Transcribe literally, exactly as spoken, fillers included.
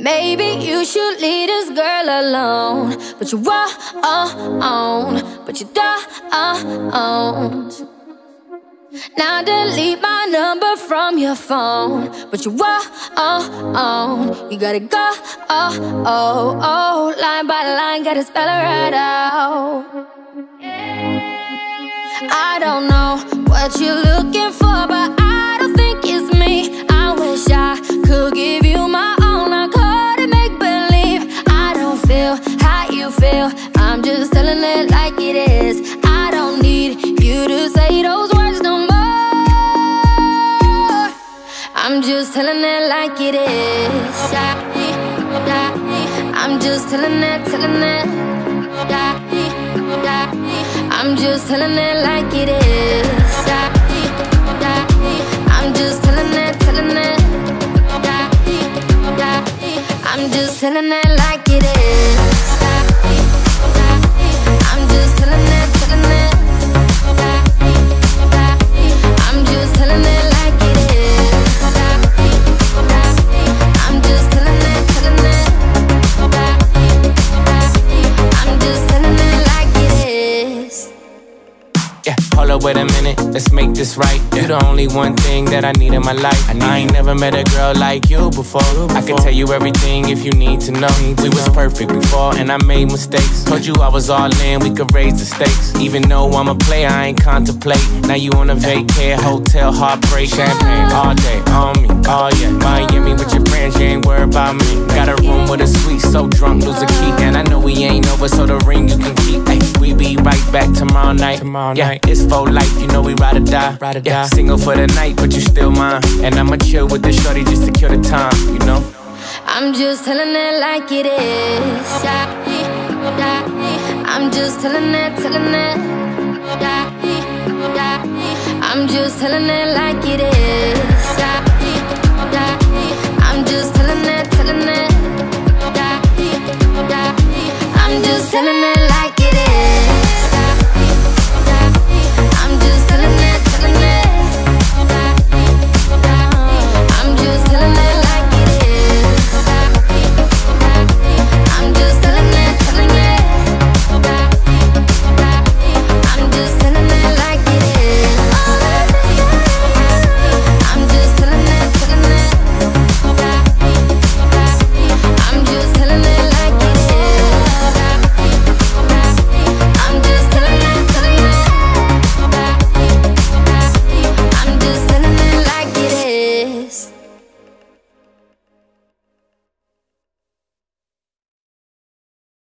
Maybe you should leave this girl alone, but you won't, but you don't. Now delete my number from your phone, but you won't. You gotta go, oh, oh, oh, line by line, gotta spell it right out. I don't know what you're looking for, but I don't think it's me. I wish I could give you my own, I couldn't make believe. I don't feel how you feel, I'm just telling it like it is. I don't need you to say those words no more, I'm just telling it like it is. I'm just telling it, telling it, I'm just telling it like it is. I'm just telling it, telling it. I'm just telling it like it is. I'm just telling it, telling it. I'm just telling it like it is. I'm just telling it, telling it. I'm just telling it like it is. Yeah, hold up, wait a minute, let's make this right. You're the only one thing that I need in my life. I ain't never met a girl like you before. I can tell you everything if you need to know. We was perfect before and I made mistakes. Told you I was all in, we could raise the stakes. Even though I'm a player, I ain't contemplate. Now you on a vacay, hotel, heartbreak. Champagne all day, on me, oh yeah. Miami with your friends, you ain't worried about me. Got a room with a suite, so drunk, lose a key. And I know we ain't over, so the ring you can keep. Ay, we be right back tomorrow night. Yeah. It's for life, you know we ride or die, ride or die. Yeah. Single for the night, but you still mine. And I'ma chill with the shorty just to kill the time, you know? I'm just telling it like it is. I'm just telling it, telling it. I'm just telling it like it is.